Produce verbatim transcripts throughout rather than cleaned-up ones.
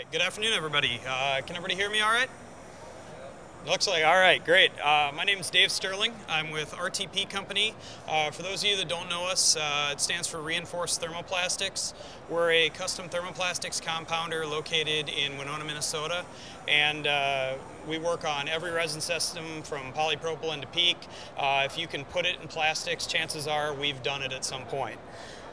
right, good afternoon, everybody. Uh, can everybody hear me all right? Looks like, all right, great. Uh, my name is Dave Sterling. I'm with R T P Company. Uh, for those of you that don't know us, uh, it stands for Reinforced Thermoplastics. We're a custom thermoplastics compounder located in Winona, Minnesota. And uh, we work on every resin system from polypropylene to PEEK. Uh, if you can put it in plastics, chances are we've done it at some point.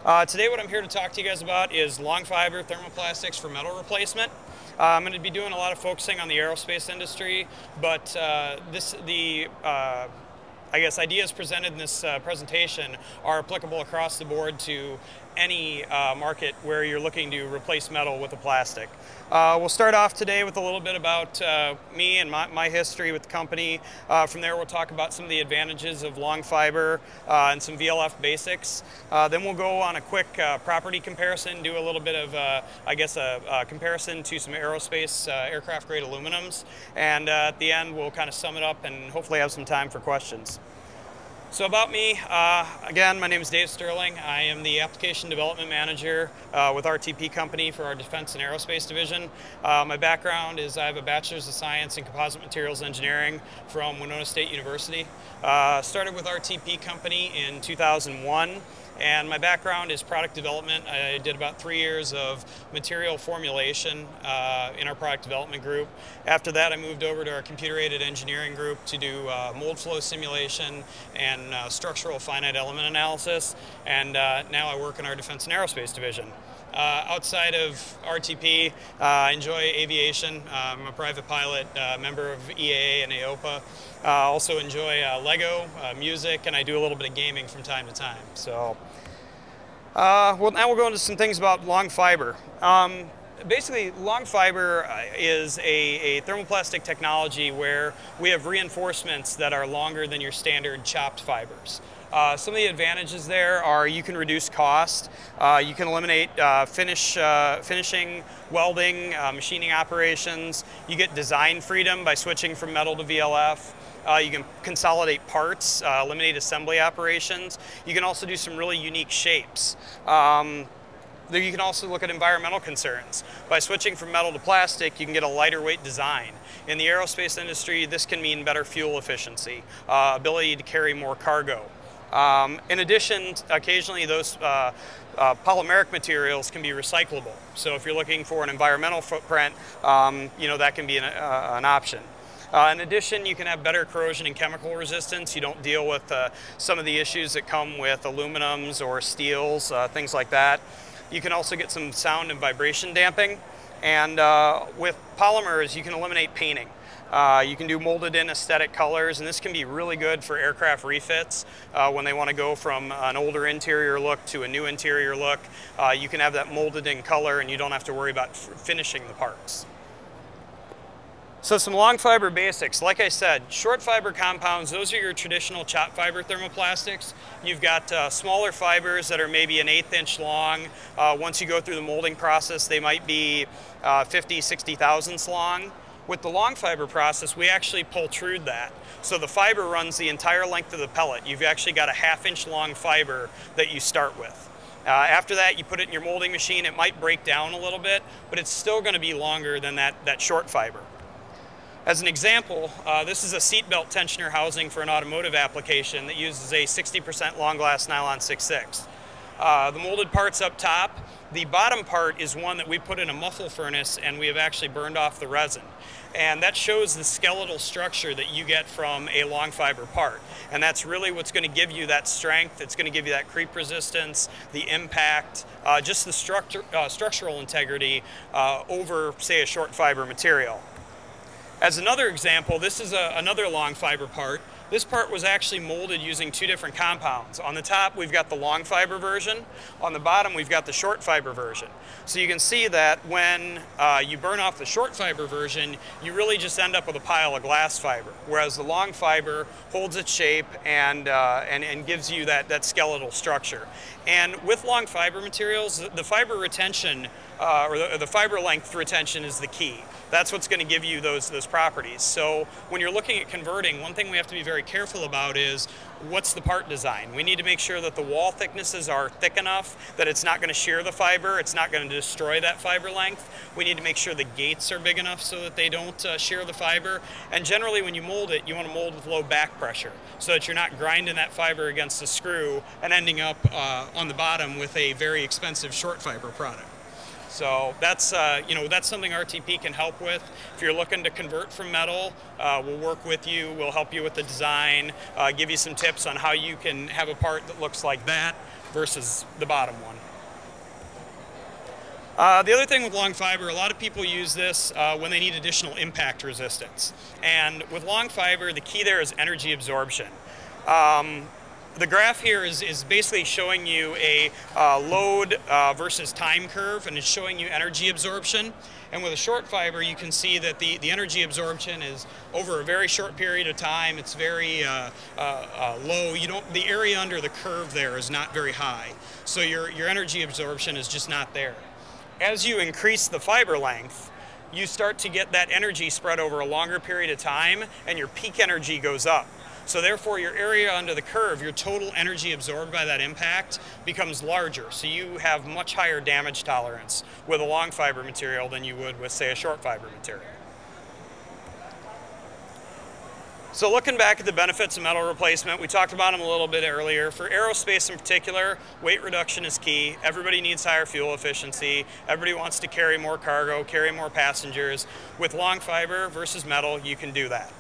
Uh, today what I'm here to talk to you guys about is long fiber thermoplastics for metal replacement. Uh, I'm going to be doing a lot of focusing on the aerospace industry, but uh, this, the, uh, I guess, ideas presented in this uh, presentation are applicable across the board to any uh, market where you're looking to replace metal with a plastic. Uh, we'll start off today with a little bit about uh, me and my, my history with the company. Uh, from there, we'll talk about some of the advantages of long fiber uh, and some V L F basics. Uh, then we'll go on a quick uh, property comparison, do a little bit of, uh, I guess, a, a comparison to some aerospace uh, aircraft-grade aluminums. And uh, at the end, we'll kind of sum it up and hopefully have some time for questions. So about me, uh, again, my name is Dave Sterling. I am the Application Development Manager uh, with R T P Company for our Defense and Aerospace Division. Uh, my background is I have a Bachelor's of Science in Composite Materials Engineering from Winona State University. Uh, started with R T P Company in two thousand one. And my background is product development. I did about three years of material formulation uh, in our product development group. After that, I moved over to our computer-aided engineering group to do uh, mold flow simulation and uh, structural finite element analysis. And uh, now I work in our Defense and Aerospace Division. Uh, outside of R T P, uh, I enjoy aviation. Uh, I'm a private pilot, uh, member of E A A and A O P A. I uh, also enjoy uh, Lego, uh, music, and I do a little bit of gaming from time to time. So, uh, well, now we'll go into some things about long fiber. Um, Basically, long fiber is a, a thermoplastic technology where we have reinforcements that are longer than your standard chopped fibers. Uh, some of the advantages there are you can reduce cost, uh, you can eliminate uh, finish, uh, finishing, welding, uh, machining operations, you get design freedom by switching from metal to V L F. Uh, you can consolidate parts, uh, eliminate assembly operations. You can also do some really unique shapes. Um, You can also look at environmental concerns. By switching from metal to plastic, you can get a lighter weight design. In the aerospace industry, this can mean better fuel efficiency, uh, ability to carry more cargo. Um, in addition, occasionally those uh, uh, polymeric materials can be recyclable. So if you're looking for an environmental footprint, um, you know, that can be an, uh, an option. Uh, in addition, you can have better corrosion and chemical resistance. You don't deal with uh, some of the issues that come with aluminums or steels, uh, things like that. You can also get some sound and vibration damping. And uh, with polymers, you can eliminate painting. Uh, you can do molded in aesthetic colors, and this can be really good for aircraft refits uh, when they want to go from an older interior look to a new interior look. Uh, you can have that molded in color, and you don't have to worry about f finishing the parts. So some long fiber basics. Like I said, short fiber compounds, those are your traditional chopped fiber thermoplastics. You've got uh, smaller fibers that are maybe an eighth inch long. Uh, once you go through the molding process, they might be uh, fifty, sixty thousandths long. With the long fiber process, we actually pultrude that. So the fiber runs the entire length of the pellet. You've actually got a half inch long fiber that you start with. Uh, after that, you put it in your molding machine. It might break down a little bit, but it's still gonna be longer than that, that short fiber. As an example, uh, this is a seatbelt tensioner housing for an automotive application that uses a sixty percent long glass nylon six six. Uh, the molded part's up top. The bottom part is one that we put in a muffle furnace, and we have actually burned off the resin. And that shows the skeletal structure that you get from a long fiber part. And that's really what's going to give you that strength. It's going to give you that creep resistance, the impact, uh, just the structure, uh, structural integrity uh, over, say, a short fiber material. As another example, this is a, another long fiber part. This part was actually molded using two different compounds. On the top, we've got the long fiber version. On the bottom, we've got the short fiber version. So you can see that when uh, you burn off the short fiber version, you really just end up with a pile of glass fiber, whereas the long fiber holds its shape and, uh, and, and gives you that, that skeletal structure. And with long fiber materials, the fiber retention uh, or the, the fiber length retention is the key. That's what's going to give you those, those properties. So when you're looking at converting, one thing we have to be very careful about is what's the part design. We need to make sure that the wall thicknesses are thick enough that it's not going to shear the fiber, it's not going to destroy that fiber length. We need to make sure the gates are big enough so that they don't uh, shear the fiber. And generally when you mold it, you want to mold with low back pressure so that you're not grinding that fiber against a screw and ending up uh, on the bottom with a very expensive short fiber product. So that's, uh, you know, that's something R T P can help with. If you're looking to convert from metal, uh, we'll work with you, we'll help you with the design, uh, give you some tips on how you can have a part that looks like that versus the bottom one. Uh, the other thing with long fiber, a lot of people use this uh, when they need additional impact resistance. And with long fiber, the key there is energy absorption. Um, The graph here is, is basically showing you a uh, load uh, versus time curve, and it's showing you energy absorption. And with a short fiber, you can see that the, the energy absorption is over a very short period of time. It's very uh, uh, uh, low. You don't, the area under the curve there is not very high. So your, your energy absorption is just not there. As you increase the fiber length, you start to get that energy spread over a longer period of time, and your peak energy goes up. So therefore, your area under the curve, your total energy absorbed by that impact becomes larger. So you have much higher damage tolerance with a long fiber material than you would with, say, a short fiber material. So looking back at the benefits of metal replacement, we talked about them a little bit earlier. For aerospace in particular, weight reduction is key. Everybody needs higher fuel efficiency. Everybody wants to carry more cargo, carry more passengers. With long fiber versus metal, you can do that.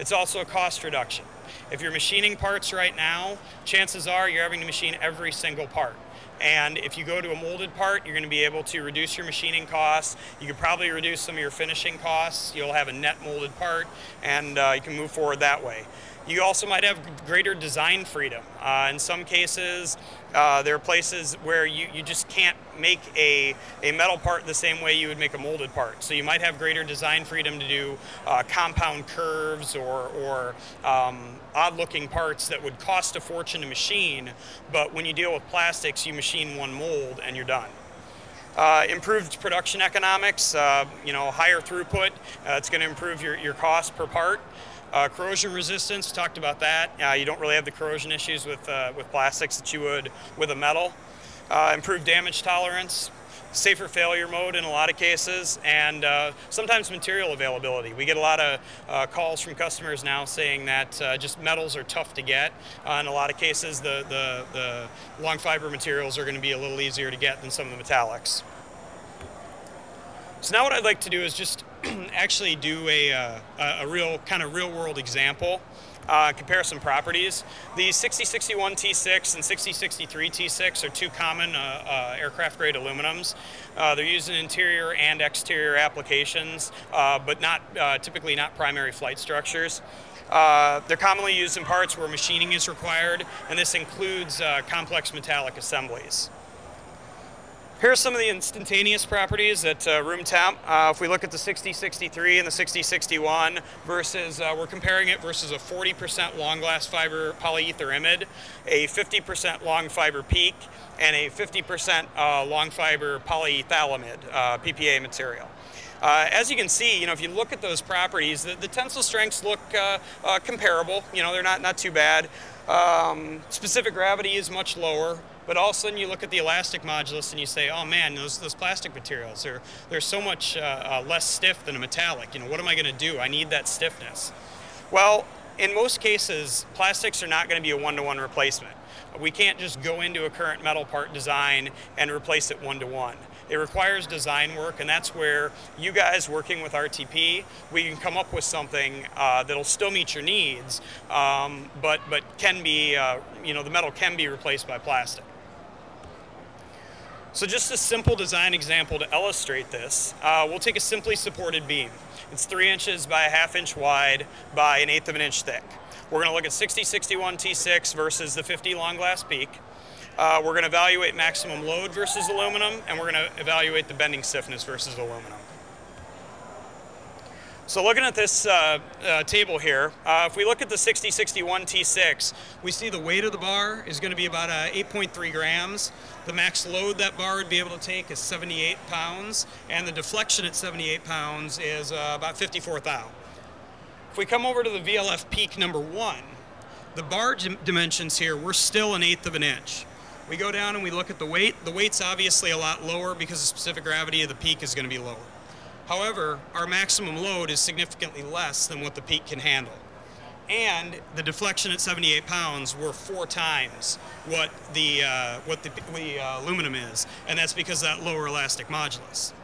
It's also a cost reduction. If you're machining parts right now, chances are you're having to machine every single part. And if you go to a molded part, you're going to be able to reduce your machining costs. You could probably reduce some of your finishing costs. You'll have a net molded part, and uh, you can move forward that way. You also might have greater design freedom. Uh, in some cases, uh, there are places where you, you just can't make a, a metal part the same way you would make a molded part. So you might have greater design freedom to do uh, compound curves or, or um, odd-looking parts that would cost a fortune to machine, but when you deal with plastics, you machine one mold and you're done. Uh, improved production economics, uh, you know, higher throughput, uh, it's going to improve your, your cost per part. Uh, corrosion resistance, talked about that. Uh, you don't really have the corrosion issues with, uh, with plastics that you would with a metal. Uh, improved damage tolerance, safer failure mode in a lot of cases, and uh, sometimes material availability. We get a lot of uh, calls from customers now saying that uh, just metals are tough to get. Uh, in a lot of cases, the, the, the long fiber materials are going to be a little easier to get than some of the metallics. So now what I'd like to do is just actually do a, uh, a real kind of real world example, uh, compare some properties. The sixty sixty-one T six and sixty sixty-three T six are two common uh, uh, aircraft grade aluminums. Uh, they're used in interior and exterior applications, uh, but not uh, typically not primary flight structures. Uh, they're commonly used in parts where machining is required, and this includes uh, complex metallic assemblies. Here are some of the instantaneous properties at uh, room temp. Uh, if we look at the sixty sixty-three and the sixty sixty-one versus, uh, we're comparing it versus a forty percent long glass fiber polyetheramid, a fifty percent long fiber PEEK, and a fifty percent uh, long fiber polyetheramid, uh, P P A material. Uh, as you can see, you know, if you look at those properties, the, the tensile strengths look uh, uh, comparable. You know, they're not, not too bad. Um, specific gravity is much lower. But all of a sudden you look at the elastic modulus and you say, oh man, those, those plastic materials, they're, they're so much uh, uh, less stiff than a metallic. You know, what am I going to do? I need that stiffness. Well, in most cases, plastics are not going to be a one-to-one replacement. We can't just go into a current metal part design and replace it one-to-one. It requires design work, and that's where you guys working with R T P, we can come up with something uh, that'll still meet your needs, um, but, but can be, uh, you know, the metal can be replaced by plastic. So just a simple design example to illustrate this. Uh, we'll take a simply supported beam. It's three inches by a half inch wide by an eighth of an inch thick. We're going to look at sixty sixty-one T six versus the fifty long glass PEEK. Uh, we're going to evaluate maximum load versus aluminum, and we're going to evaluate the bending stiffness versus aluminum. So looking at this uh, uh, table here, uh, if we look at the sixty sixty-one T six, we see the weight of the bar is going to be about uh, eight point three grams. The max load that bar would be able to take is seventy-eight pounds, and the deflection at seventy-eight pounds is uh, about fifty-four thou. If we come over to the V L F PEEK number one, the bar dimensions here, we're still an eighth of an inch. We go down and we look at the weight. The weight's obviously a lot lower because the specific gravity of the PEEK is going to be lower. However, our maximum load is significantly less than what the PEEK can handle. And the deflection at seventy-eight pounds were four times what the, uh, what the, the uh, aluminum is, and that's because of that lower elastic modulus.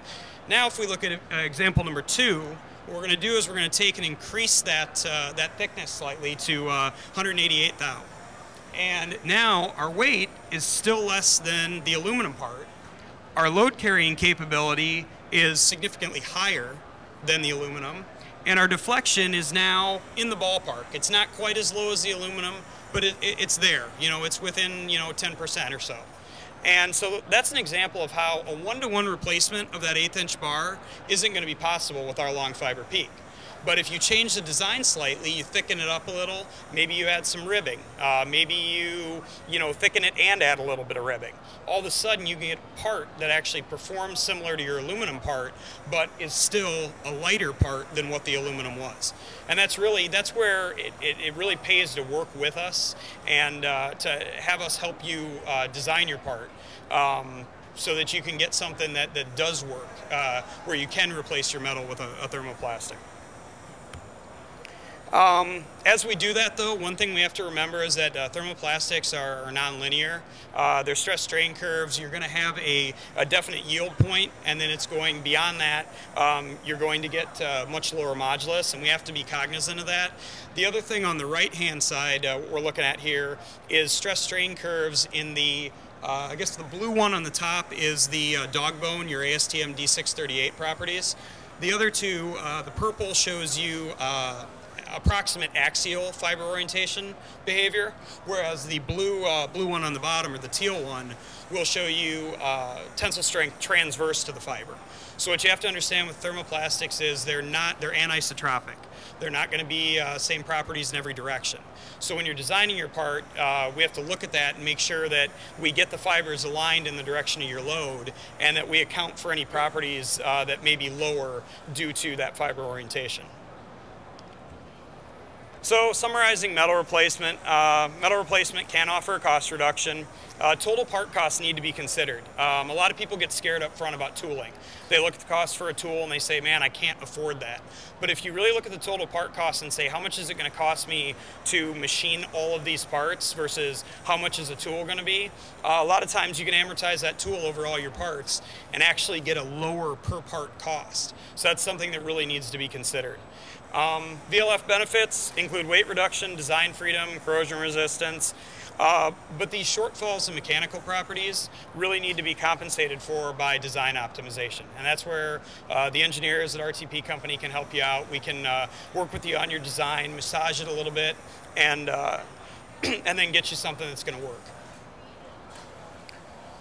Now if we look at uh, example number two, what we're going to do is we're going to take and increase that, uh, that thickness slightly to uh, one hundred eighty-eight thou. And now our weight is still less than the aluminum part. Our load carrying capability is significantly higher than the aluminum, and our deflection is now in the ballpark. It's not quite as low as the aluminum, but it, it, it's there. You know, it's within, you know, ten percent or so. And so that's an example of how a one-to-one replacement of that eighth-inch bar isn't going to be possible with our long fiber PEEK. But if you change the design slightly, you thicken it up a little, maybe you add some ribbing, uh, maybe you, you know, thicken it and add a little bit of ribbing. All of a sudden you get a part that actually performs similar to your aluminum part, but is still a lighter part than what the aluminum was. And that's really, that's where it, it, it really pays to work with us and uh, to have us help you uh, design your part. Um, so that you can get something that, that does work, uh, where you can replace your metal with a, a thermoplastic. Um, as we do that, though, one thing we have to remember is that uh, thermoplastics are, are nonlinear. Uh, they're stress-strain curves. You're going to have a, a definite yield point, and then it's going beyond that. Um, you're going to get uh, much lower modulus, and we have to be cognizant of that. The other thing on the right-hand side uh, what we're looking at here is stress-strain curves in the Uh, I guess the blue one on the top is the uh, dog bone, your A S T M D six thirty-eight properties. The other two, uh, the purple shows you uh, approximate axial fiber orientation behavior, whereas the blue, uh, blue one on the bottom, or the teal one, will show you uh, tensile strength transverse to the fiber. So what you have to understand with thermoplastics is they're not, they're anisotropic. They're not going to be uh, same properties in every direction. So when you're designing your part, uh, we have to look at that and make sure that we get the fibers aligned in the direction of your load, and that we account for any properties uh, that may be lower due to that fiber orientation. So summarizing metal replacement, uh, metal replacement can offer cost reduction. Uh, total part costs need to be considered. Um, a lot of people get scared up front about tooling. They look at the cost for a tool and they say, man, I can't afford that. But if you really look at the total part costs and say, how much is it going to cost me to machine all of these parts versus how much is a tool going to be? Uh, a lot of times you can amortize that tool over all your parts and actually get a lower per part cost. So that's something that really needs to be considered. Um, V L F benefits include weight reduction, design freedom, corrosion resistance, uh, but these shortfalls in mechanical properties really need to be compensated for by design optimization. And that's where uh, the engineers at R T P Company can help you out. We can uh, work with you on your design, massage it a little bit, and, uh, and then get you something that's going to work.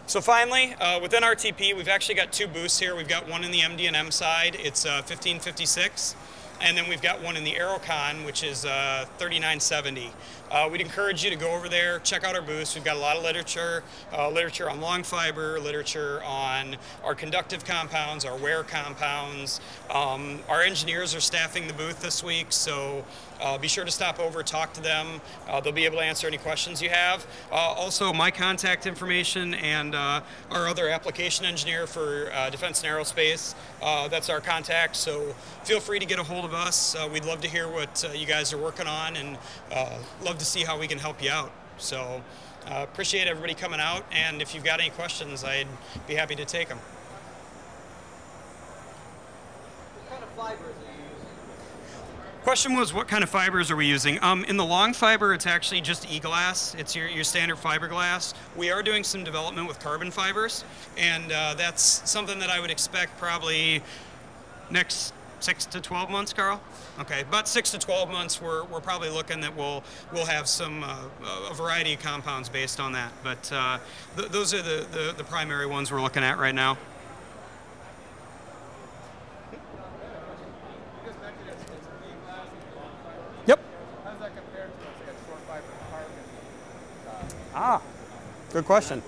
So finally, uh, within R T P, we've actually got two booths here. We've got one in the M D and M side. It's uh, fifteen fifty-six. And then we've got one in the Aerocon, which is uh, thirty-nine seventy. Uh, we'd encourage you to go over there, check out our booths. We've got a lot of literature, uh, literature on long fiber, literature on our conductive compounds, our wear compounds. Um, our engineers are staffing the booth this week, so uh, be sure to stop over, talk to them. Uh, they'll be able to answer any questions you have. Uh, also, my contact information and uh, our other application engineer for uh, Defense and Aerospace, uh, that's our contact, so feel free to get a hold of of us. Uh, we'd love to hear what uh, you guys are working on, and uh, love to see how we can help you out. So uh, appreciate everybody coming out, and if you've got any questions, I'd be happy to take them. What kind of fiber is it? Question was, what kind of fibers are we using? Um, in the long fiber, it's actually just e-glass. It's your, your standard fiberglass. We are doing some development with carbon fibers, and uh, that's something that I would expect probably next six to twelve months, Carl? Okay, about six to twelve months, we're, we're probably looking that we'll, we'll have some, uh, a variety of compounds based on that. But uh, th those are the, the, the primary ones we're looking at right now. Good question.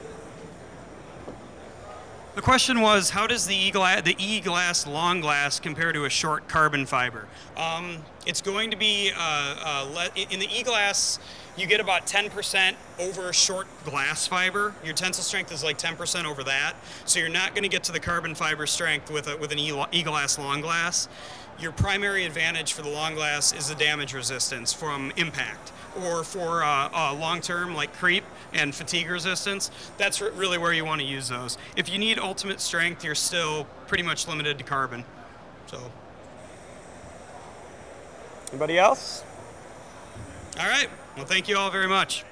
The question was, how does the e-glass, the e-glass long glass compare to a short carbon fiber? Um, it's going to be, uh, uh, le in the e-glass, you get about ten percent over short glass fiber. Your tensile strength is like ten percent over that. So you're not going to get to the carbon fiber strength with, a, with an e-glass long glass. Your primary advantage for the long glass is the damage resistance from impact, or for uh, uh, long-term, like creep and fatigue resistance. That's really where you want to use those. If you need ultimate strength, you're still pretty much limited to carbon. So, anybody else? All right. Well, thank you all very much.